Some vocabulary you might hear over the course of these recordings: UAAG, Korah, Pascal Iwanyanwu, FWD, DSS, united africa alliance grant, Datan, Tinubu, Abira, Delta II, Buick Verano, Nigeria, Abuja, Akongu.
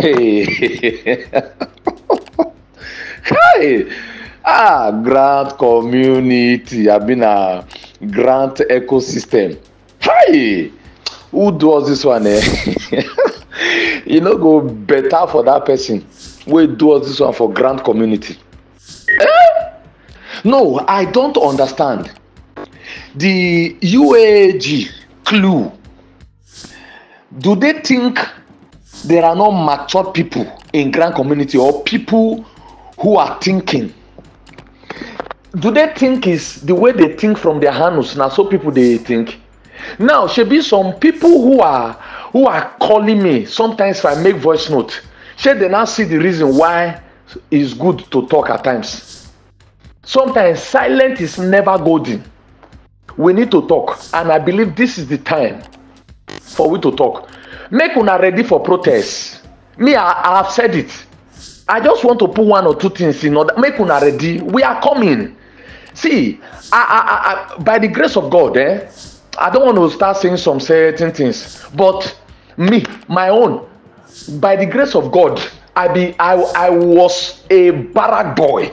Hey. Hey. Grant community, I've been a grant ecosystem. Hey, who does this one? Eh? You know, go better for that person. Who does this one for grant community? Eh? No, I don't understand. The UAAG clue. Do they think there are no mature people in grant community or people who are thinking? Do they think is the way they think from their hands now? So people they think now should be some people who are calling me sometimes if I make voice note. Should they now see the reason why it's good to talk at times? Sometimes silence is never golden. We need to talk, and I believe this is the time for we to talk. Make una ready for protest. Me, I have said it. I just want to put one or two things in order. Make una ready. We are coming. See, I by the grace of God, I don't want to start saying some certain things, but me, my own, by the grace of God, I was a barrack boy,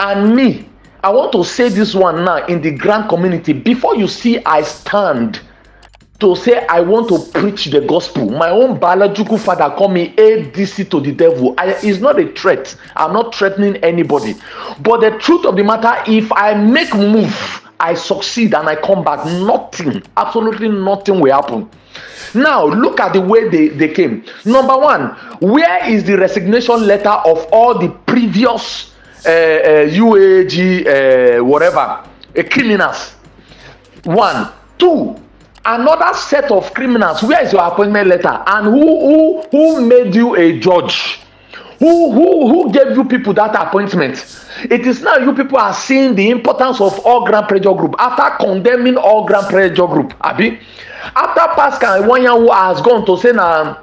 and me, I want to say this one now in the grant community. Before you see, I stand to say I want to preach the gospel. My own biological father called me ADC to the devil. It's not a threat. I'm not threatening anybody. But the truth of the matter, if I make move, I succeed and I come back, nothing, absolutely nothing will happen. Now, look at the way they came. Number one, where is the resignation letter of all the previous UAG, whatever, criminals? One. Two, another set of criminals. Where is your appointment letter? And who made you a judge? Who gave you people that appointment? It is now you people are seeing the importance of all grand pressure group after condemning all grand pressure group. Abi, after Pascal Iwanyanwu has gone to say na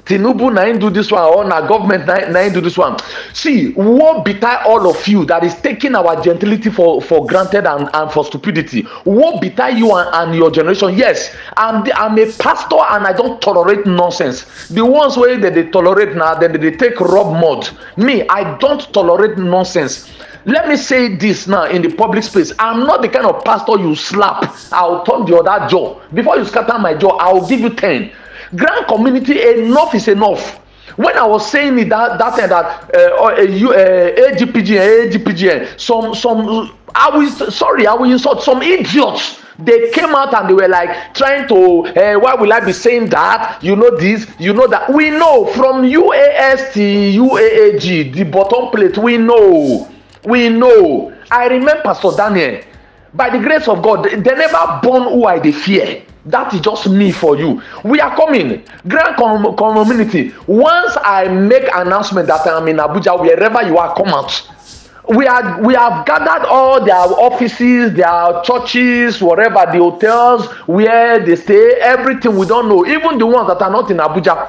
Tinubu na do this one or na government na do this one. See, woe betide all of you that is taking our gentility for granted and for stupidity. Woe betide you and your generation. Yes, I'm a pastor and I don't tolerate nonsense. The ones where they tolerate now, then they take rub mud. Me, I don't tolerate nonsense. Let me say this now in the public space. I'm not the kind of pastor you slap. I'll turn the other jaw. Before you scatter my jaw, I'll give you 10. Grant community, enough is enough. When I was saying it AGPGN, some I will insult some idiots. They came out and they were like trying to why will I be saying that? You know this, you know that. We know from UAS to UAAG, the bottom plate. We know. I remember Pastor Daniel. By the grace of God, they never born who I they fear. That is just me for you. We are coming. Grant community. Once I make announcement that I'm in Abuja, wherever you are, come out. We have gathered all their offices, their churches, wherever, the hotels, where they stay, everything we don't know. Even the ones that are not in Abuja.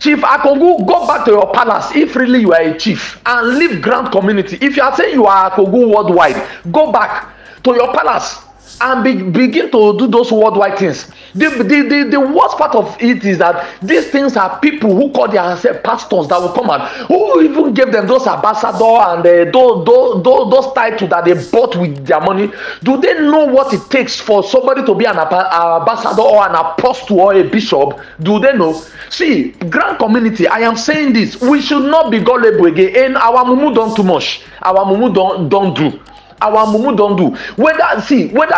Chief Akongu, go back to your palace if really you are a chief and leave Grant community. If you are saying you are Akongu worldwide, go back to your palace and begin to do those worldwide things. The worst part of it is that these things are people who call their pastors that will come out, who even gave them those ambassador and those titles that they bought with their money. Do they know what it takes for somebody to be an ambassador or an apostle or a bishop? Do they know? See, Grant community, I am saying this, we should not be gullible again. And our mumu don't too much. Our mumu don't do. Our mumu don't do. Whether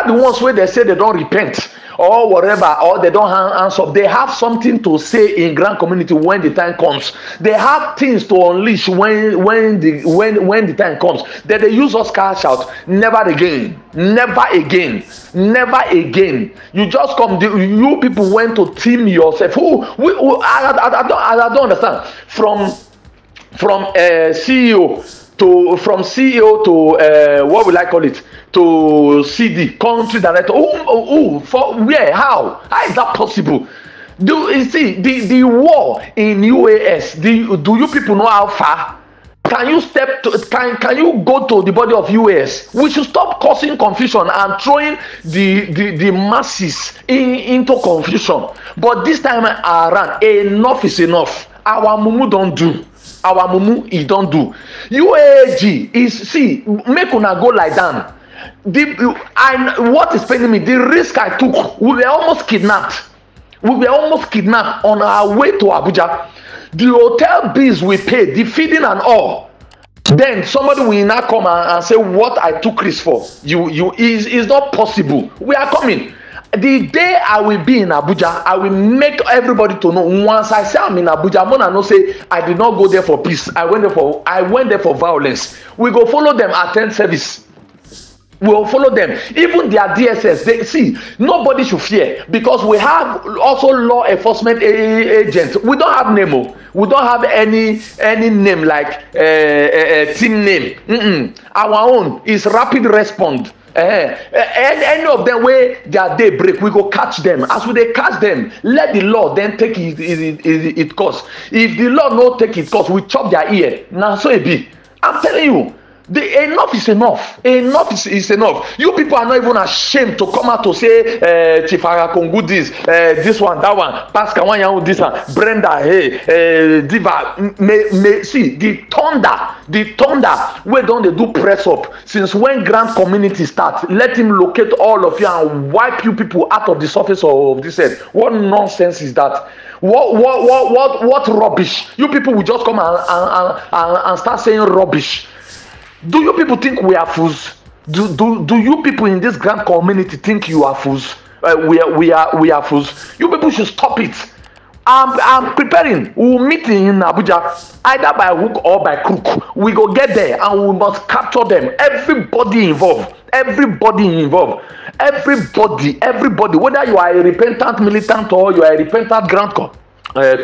the ones where they say they don't repent or whatever, or they don't answer, they have something to say in Grant community when the time comes. They have things to unleash when the time comes. That they use us cash out. Never again. Never again. Never again. You just come. You people went to team yourself. I don't understand. From CEO. From CEO to what will I call it, to CD, country director. For where? How? How is that possible? Do you see the war in UAS? Do you people know how far? Can you step to, can you go to the body of US? We should stop causing confusion and throwing the masses into confusion. But this time around, enough is enough. Our mumu don't do. Our mumu is don't do. UAAG is, see, make una go lie down. And what is paining me, the risk I took, we were almost kidnapped. We were almost kidnapped on our way to Abuja. The hotel bills we paid, the feeding and all. Then somebody will now come and say, what I took risk for? It's not possible. We are coming. The day I will be in Abuja, I will make everybody to know. Once I say I'm in Abuja, I'm gonna not say I did not go there for peace. I went there for violence. We go follow them, attend service. We'll follow them. Even their DSS, they see, nobody should fear, because we have also law enforcement agents. We don't have NEMO. We don't have any name like team name. Our own is rapid response. And any of them where their day break, we go catch them. As we catch them, let the law then take it course. If the law no take it course, we chop their ear. Now so it be. I'm telling you. Enough is enough. Enough is enough. You people are not even ashamed to come out to say Chifara Kongu this one, that one, Pascal Wanyanwu this one, Brenda, hey, Diva. See, the thunder, where don't they do press up? Since when Grant Community starts, let him locate all of you and wipe you people out of the surface of this earth. What nonsense is that? What rubbish? You people will just come and start saying rubbish. Do you people think we are fools? Do you people in this grand community think you are fools? We are fools. You people should stop it. I'm preparing. We'll meet in Abuja, either by hook or by crook. We go get there and we must capture them. Everybody involved. Everybody. Whether you are a repentant militant or you are a repentant grand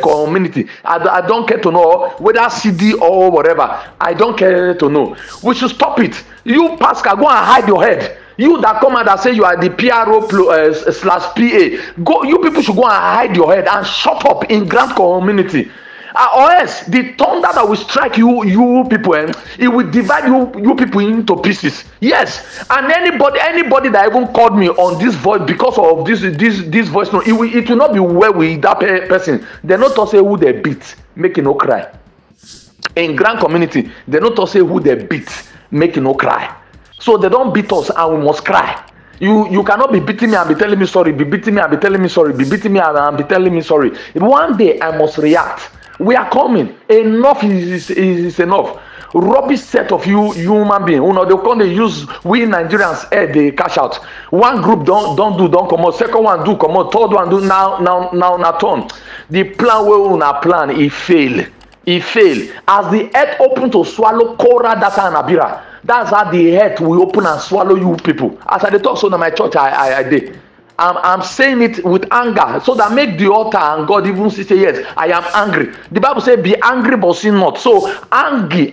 community, I don't care to know whether CD or whatever. I don't care to know. We should stop it. You Pascal, go and hide your head. You that come out and say you are the PRO /PA. Go. You people should go and hide your head and shut up in Grant Community. Or else the thunder that will strike you people, it will divide you people into pieces. Yes, and anybody that even called me on this voice because of this voice, no, it will not be well with that person. They not to say who they beat, make no cry. In Grand Community, they not to say who they beat, make no cry. So they don't beat us, and we must cry. You cannot be beating me and be telling me sorry, be beating me and be telling me sorry, be beating me and be telling me sorry. One day I must react. We are coming. Enough is enough. Rubbish set of you human being. You know, they come, they use we Nigerians, they cash out. One group don't come out. Second one do come out. Third one do now turn. The plan will not plan. It fail. It fail. As the earth open to swallow Korah, Datan, and Abira. That's how the earth will open and swallow you people. As I talk so in my church, I did. I'm saying it with anger, so that make the altar and God even say, yes, I am angry. The Bible says, be angry but sin not. So angry,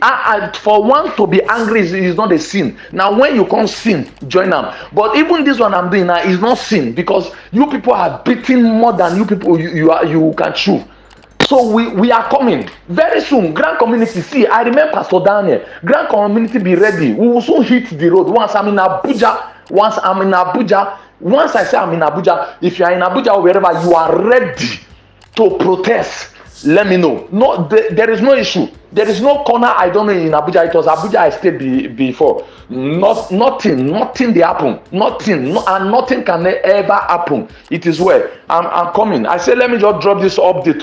for one to be angry is not a sin. Now when you can't sin, join them. But even this one I'm doing now is not sin, because you people are beating more than you people you can chew. So we are coming very soon. Grand Community, see, I remember Pastor Daniel. Grand Community, be ready. We will soon hit the road. Once I say I'm in Abuja, if you are in Abuja or wherever, you are ready to protest, let me know. No, there is no issue. There is no corner I don't know in Abuja. It was Abuja I stayed before. Nothing they happen. And nothing can ever happen. It is where I'm coming. I say, let me just drop this update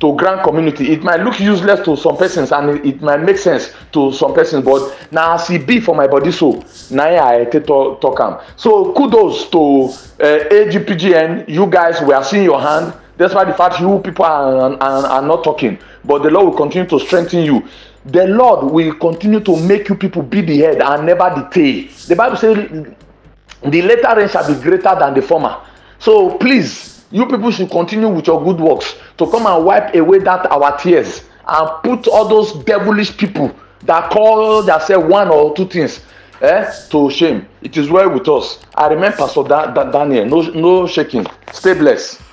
to Grand Community. It might look useless to some persons, and it might make sense to some persons, but now I see B for my body, so now I talk am. So kudos to AGPGN. You guys, we are seeing your hand. That's why the fact you people are not talking, but the Lord will continue to strengthen you. The Lord will continue to make you people be the head and never the tail. The Bible says the latter rain shall be greater than the former. So please, you people should continue with your good works to come and wipe away that our tears and put all those devilish people that call themselves one or two things to shame. It is well with us. I remember Pastor Daniel. No shaking. Stay blessed.